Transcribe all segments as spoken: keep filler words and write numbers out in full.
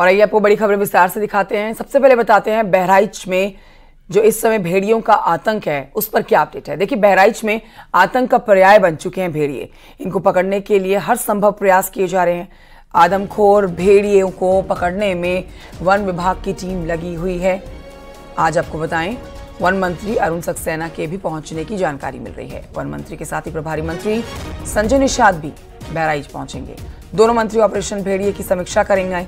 और आइए आपको बड़ी खबर विस्तार से दिखाते हैं। सबसे पहले बताते हैं बहराइच में जो इस समय भेड़ियों का आतंक है उस पर क्या अपडेट है। देखिए, बहराइच में आतंक का पर्याय बन चुके हैं भेड़िए। इनको पकड़ने के लिए हर संभव प्रयास किए जा रहे हैं। आदमखोर भेड़ियों को पकड़ने में वन विभाग की टीम लगी हुई है। आज आपको बताएं, वन मंत्री अरुण सक्सेना के भी पहुंचने की जानकारी मिल रही है। वन मंत्री के साथ ही प्रभारी मंत्री संजय निषाद भी बहराइच पहुंचेंगे। दोनों मंत्री ऑपरेशन भेड़िए की समीक्षा करेंगे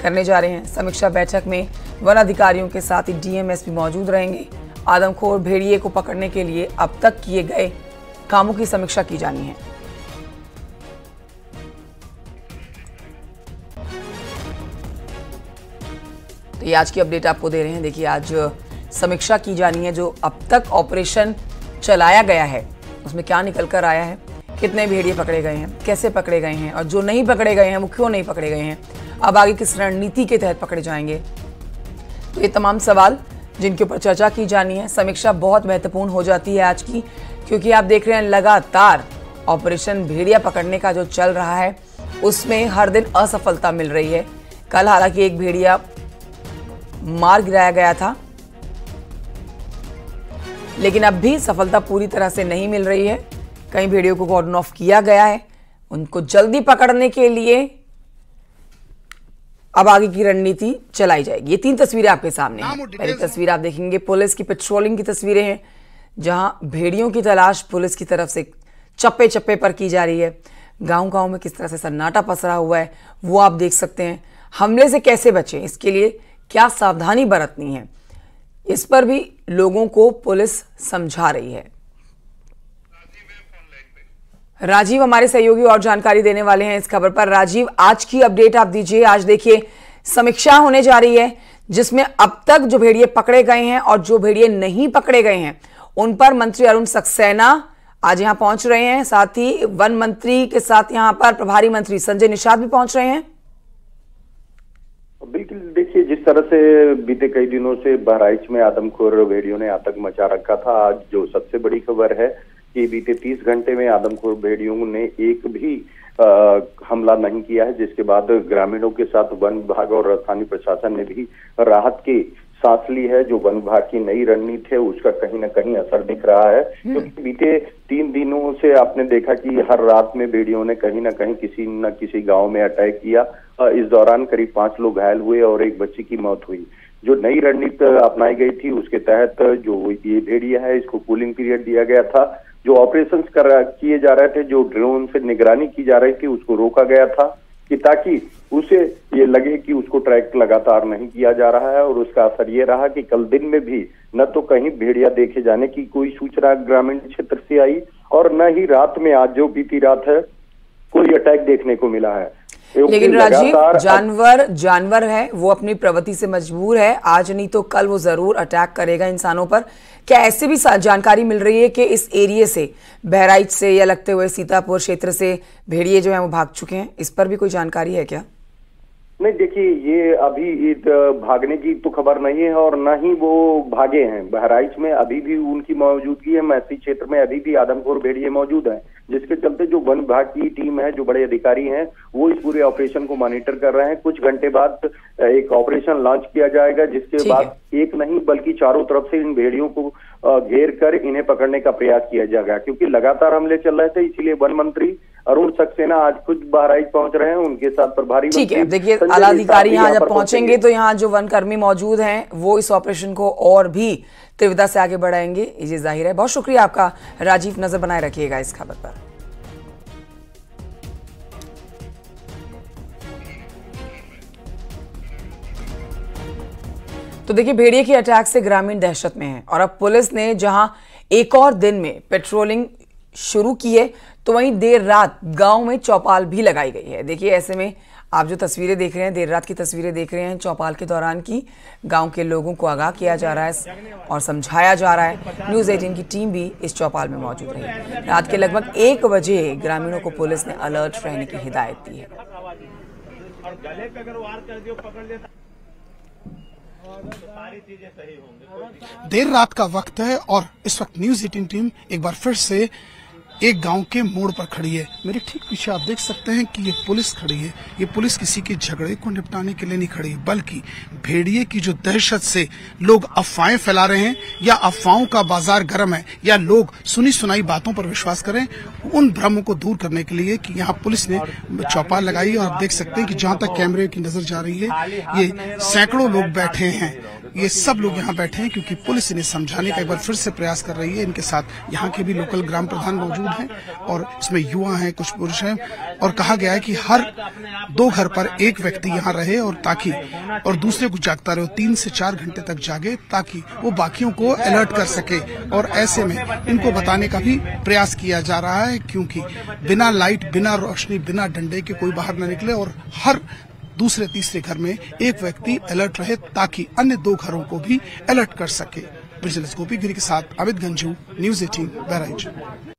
करने जा रहे हैं। समीक्षा बैठक में वन अधिकारियों के साथ ही डीएमएस भी मौजूद रहेंगे। आदमखोर भेड़िए को पकड़ने के लिए अब तक किए गए कामों की समीक्षा की जानी है। तो ये आज की अपडेट आपको दे रहे हैं। देखिए, आज समीक्षा की जानी है जो अब तक ऑपरेशन चलाया गया है उसमें क्या निकल कर आया है, कितने भेड़िए पकड़े गए हैं, कैसे पकड़े गए हैं, और जो नहीं पकड़े गए हैं वो क्यों नहीं पकड़े गए हैं, अब आगे किस रणनीति के तहत पकड़े जाएंगे। तो ये तमाम सवाल जिनके ऊपर चर्चा की जानी है। समीक्षा बहुत महत्वपूर्ण हो जाती है आज की, क्योंकि आप देख रहे हैं लगातार ऑपरेशन भेड़िया पकड़ने का जो चल रहा है उसमें हर दिन असफलता मिल रही है। कल हालांकि एक भेड़िया मार गिराया गया था, लेकिन अब भी सफलता पूरी तरह से नहीं मिल रही है। कई भेड़ियों को कॉर्डन ऑफ किया गया है। उनको जल्दी पकड़ने के लिए अब आगे की रणनीति चलाई जाएगी। ये तीन तस्वीरें आपके सामने हैं। पहली तस्वीर आप देखेंगे पुलिस की पेट्रोलिंग की तस्वीरें हैं, जहां भेड़ियों की तलाश पुलिस की तरफ से चप्पे चप्पे पर की जा रही है। गांव गांव में किस तरह से सन्नाटा पसरा हुआ है वो आप देख सकते हैं। हमले से कैसे बचें, इसके लिए क्या सावधानी बरतनी है, इस पर भी लोगों को पुलिस समझा रही है। राजीव हमारे सहयोगी और जानकारी देने वाले हैं इस खबर पर। राजीव, आज की अपडेट आप दीजिए। आज देखिए समीक्षा होने जा रही है जिसमें अब तक जो भेड़िए पकड़े गए हैं और जो भेड़िए नहीं पकड़े गए हैं उन पर मंत्री अरुण सक्सेना आज यहां पहुंच रहे हैं। साथ ही वन मंत्री के साथ यहां पर प्रभारी मंत्री संजय निषाद भी पहुंच रहे हैं। बिल्कुल, देखिए जिस तरह से बीते कई दिनों से बहराइच में आदमखोर भेड़ियों ने आतंक मचा रखा था, आज जो सबसे बड़ी खबर है कि बीते तीस घंटे में आदमखोर भेड़ियों ने एक भी आ, हमला नहीं किया है, जिसके बाद ग्रामीणों के साथ वन विभाग और स्थानीय प्रशासन ने भी राहत की सांस ली है। जो वन विभाग की नई रणनीति है उसका कहीं ना कहीं असर दिख रहा है, क्योंकि बीते तीन दिनों से आपने देखा कि हर रात में भेड़ियों ने कहीं ना कहीं किसी न किसी गांव में अटैक किया। इस दौरान करीब पांच लोग घायल हुए और एक बच्चे की मौत हुई। जो नई रणनीति अपनाई गई थी उसके तहत जो ये भेड़िया है इसको कूलिंग पीरियड दिया गया था। जो ऑपरेशन कर किए जा रहे थे, जो ड्रोन से निगरानी की जा रही थी उसको रोका गया था कि ताकि उसे ये लगे कि उसको ट्रैक लगातार नहीं किया जा रहा है। और उसका असर ये रहा कि कल दिन में भी न तो कहीं भेड़िया देखे जाने की कोई सूचना ग्रामीण क्षेत्र से आई और न ही रात में, आज जो बीती रात है, कोई अटैक देखने को मिला है। लेकिन राजीव, जानवर जानवर है, वो अपनी प्रवृत्ति से मजबूर है। आज नहीं तो कल वो जरूर अटैक करेगा इंसानों पर। क्या ऐसे भी जानकारी मिल रही है कि इस एरिया से, बहराइच से या लगते हुए सीतापुर क्षेत्र से भेड़िए जो है वो भाग चुके हैं, इस पर भी कोई जानकारी है क्या? नहीं, देखिए ये अभी भागने की तो खबर नहीं है और न ही वो भागे हैं। बहराइच में अभी भी उनकी मौजूदगी है, महसी क्षेत्र में अभी भी आदमखोर भेड़िए मौजूद हैं, जिसके चलते जो वन विभाग की टीम है, जो बड़े अधिकारी हैं, वो इस पूरे ऑपरेशन को मॉनिटर कर रहे हैं। कुछ घंटे बाद एक ऑपरेशन लॉन्च किया जाएगा, जिसके बाद एक नहीं बल्कि चारों तरफ से इन भेड़ियों को घेर कर इन्हें पकड़ने का प्रयास किया जाएगा, क्योंकि लगातार हमले चल रहे थे। इसीलिए वन मंत्री अरुण सक्सेना आज खुद बहराइच पहुंच रहे हैं, उनके साथ प्रभारी। ठीक है, देखिए आला अधिकारी यहाँ जब पहुंचेंगे तो यहाँ जो वन कर्मी मौजूद हैं वो इस ऑपरेशन को और भी तीव्रता से आगे बढ़ाएंगे, ये जाहिर है। बहुत शुक्रिया आपका राजीव, नजर बनाए रखिएगा इस खबर पर। तो देखिए, भेड़िए के अटैक से ग्रामीण दहशत में है और अब पुलिस ने जहां एक और दिन में पेट्रोलिंग शुरू की है, तो वहीं देर रात गांव में चौपाल भी लगाई गई है। देखिए, ऐसे में आप जो तस्वीरें देख रहे हैं, देर रात की तस्वीरें देख रहे हैं चौपाल के दौरान की। गांव के लोगों को आगाह किया जा रहा है और समझाया जा रहा है। न्यूज़ अठारह की टीम भी इस चौपाल में मौजूद रही। रात के लगभग एक बजे ग्रामीणों को पुलिस ने अलर्ट रहने की हिदायत दी है। देर रात का वक्त है और इस वक्त न्यूज़ अठारह टीम एक बार फिर से एक गांव के मोड़ पर खड़ी है। मेरे ठीक पीछे आप देख सकते हैं कि ये पुलिस खड़ी है। ये पुलिस किसी के झगड़े को निपटाने के लिए नहीं खड़ी है, बल्कि भेड़िए की जो दहशत से लोग अफवाहें फैला रहे हैं या अफवाहों का बाजार गर्म है या लोग सुनी सुनाई बातों पर विश्वास करें, उन भ्रमों को दूर करने के लिए कि यहाँ पुलिस ने चौपाल लगाई है। और आप देख सकते हैं कि जहाँ तक कैमरे की नजर जा रही है, ये सैकड़ों लोग बैठे हैं। ये सब लोग यहाँ बैठे हैं क्योंकि पुलिस इन्हें समझाने का एक बार फिर से प्रयास कर रही है। इनके साथ यहाँ के भी लोकल ग्राम प्रधान मौजूद हैं और इसमें युवा हैं, कुछ पुरुष हैं। और कहा गया है कि हर दो घर पर एक व्यक्ति यहाँ रहे और ताकि और दूसरे को जागता रहे, तीन से चार घंटे तक जागे ताकि वो बाकियों को अलर्ट कर सके। और ऐसे में इनको बताने का भी प्रयास किया जा रहा है क्योंकि बिना लाइट, बिना रोशनी, बिना डंडे के कोई बाहर न निकले और हर दूसरे तीसरे घर में एक व्यक्ति अलर्ट रहे ताकि अन्य दो घरों को भी अलर्ट कर सके। गोपी के साथ अमित गंजू, न्यूज़ अठारह, बहराइच।